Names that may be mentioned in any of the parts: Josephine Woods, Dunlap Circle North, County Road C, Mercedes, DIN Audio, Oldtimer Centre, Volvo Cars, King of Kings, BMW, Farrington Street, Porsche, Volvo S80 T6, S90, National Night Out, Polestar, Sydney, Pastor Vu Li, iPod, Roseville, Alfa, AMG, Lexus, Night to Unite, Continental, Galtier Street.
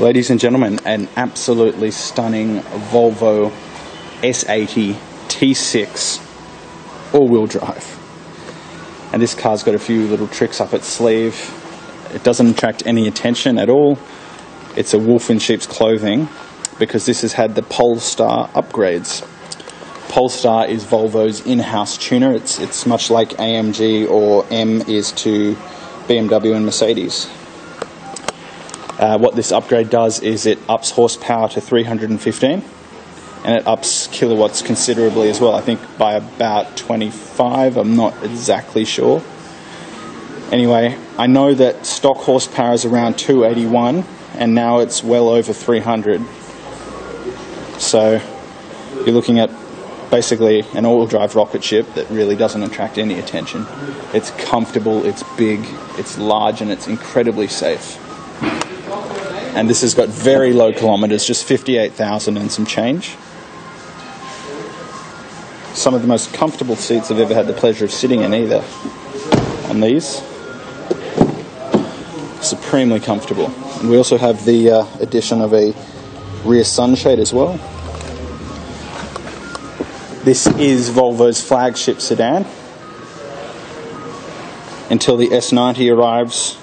Ladies and gentlemen, an absolutely stunning Volvo S80 T6 all-wheel drive. And this car's got a few little tricks up its sleeve. It doesn't attract any attention at all. It's a wolf in sheep's clothing because this has had the Polestar upgrades. Polestar is Volvo's in-house tuner. It's much like AMG or M is to BMW and Mercedes. What this upgrade does is it ups horsepower to 315 and it ups kilowatts considerably as well, I think by about 25, I'm not exactly sure. Anyway, I know that stock horsepower is around 281 and now it's well over 300. So you're looking at basically an all-wheel drive rocket ship that really doesn't attract any attention. It's comfortable, it's big, it's large and it's incredibly safe. And this has got very low kilometres, just 58,000 and some change. Some of the most comfortable seats I've ever had the pleasure of sitting in either. On these. Supremely comfortable. And we also have the addition of a rear sunshade as well. This is Volvo's flagship sedan. Until the S90 arrives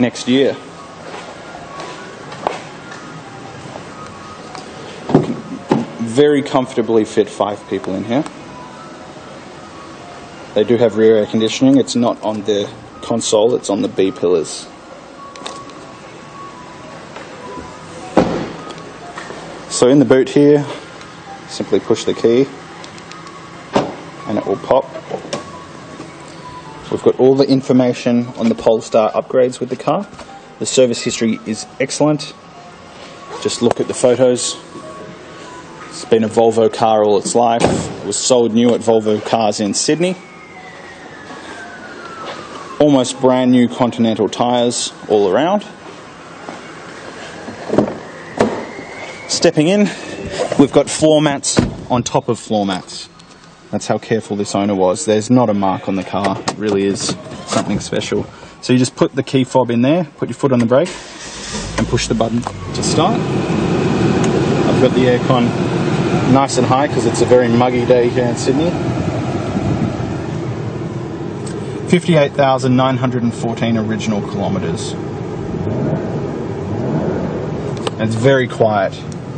next year. Very comfortably fit 5 people in here. They do have rear air conditioning. It's not on the console, it's on the B pillars. So in the boot here, simply push the key and it will pop. We've got all the information on the Polestar upgrades with the car. The service history is excellent. Just look at the photos. It's been a Volvo car all its life. It was sold new at Volvo Cars in Sydney. Almost brand new Continental tyres all around. Stepping in, we've got floor mats on top of floor mats. That's how careful this owner was. There's not a mark on the car. It really is something special. So you just put the key fob in there, put your foot on the brake and push the button to start. I've got the aircon nice and high because it's a very muggy day here in Sydney. 58,914 original kilometres. And it's very quiet.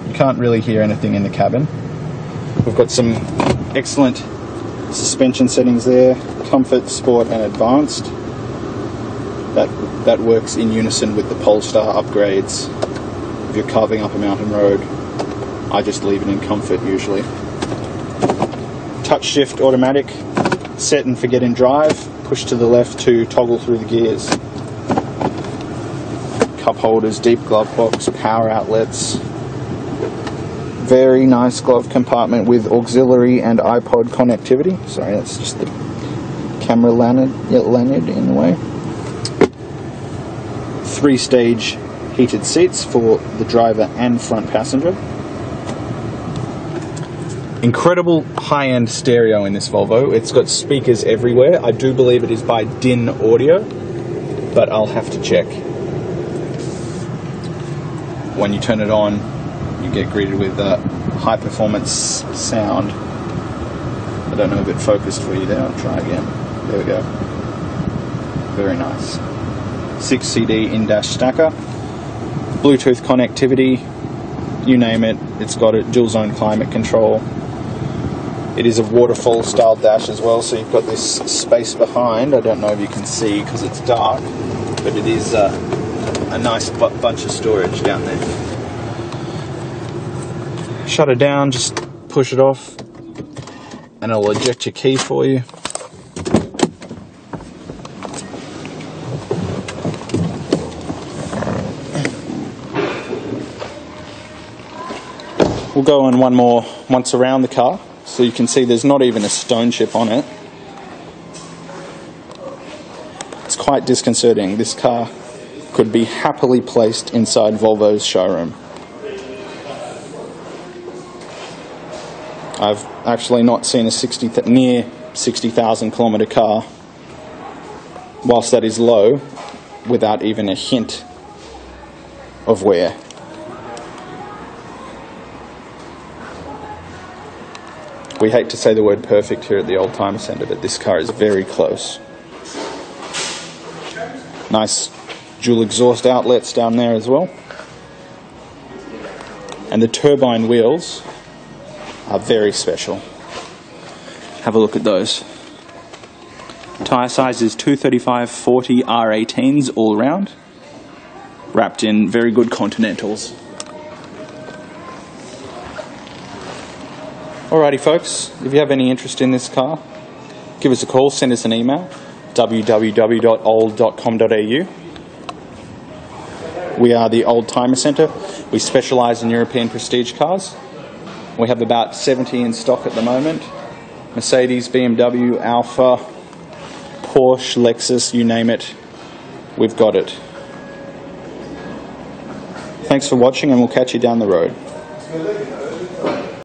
You can't really hear anything in the cabin. We've got some excellent suspension settings there, comfort, sport and advanced. That works in unison with the Polestar upgrades. If you're carving up a mountain road, I just leave it in comfort usually. Touch shift automatic, set and forget in drive, push to the left to toggle through the gears. Cup holders, deep glove box, power outlets. Very nice glove compartment with auxiliary and iPod connectivity. Sorry, that's just the camera lanyard in the way. 3-stage heated seats for the driver and front passenger. Incredible high-end stereo in this Volvo. It's got speakers everywhere. I do believe it is by DIN Audio, but I'll have to check. When you turn it on, you get greeted with high-performance sound. I don't know if it focused for you there. I'll try again. There we go. Very nice. 6 CD in-dash stacker. Bluetooth connectivity. You name it. It's got a dual-zone climate control. It is a waterfall style dash as well, so you've got this space behind. I don't know if you can see because it's dark, but it is a nice bunch of storage down there. Shut it down, just push it off, and it'll eject your key for you. We'll go on one more once around the car. So you can see there's not even a stone chip on it. It's quite disconcerting. This car could be happily placed inside Volvo's showroom. I've actually not seen a near 60,000 kilometre car, whilst that is low, without even a hint of wear. We hate to say the word perfect here at the Oldtimer Centre, but this car is very close. Nice dual exhaust outlets down there as well. And the turbine wheels are very special. Have a look at those. Tyre size is 235/40 R18s all round, wrapped in very good Continentals. Alrighty folks, if you have any interest in this car, give us a call, send us an email, www.old.com.au. We are the Oldtimer Centre. We specialise in European prestige cars. We have about 70 in stock at the moment. Mercedes, BMW, Alfa, Porsche, Lexus, you name it, we've got it. Thanks for watching and we'll catch you down the road.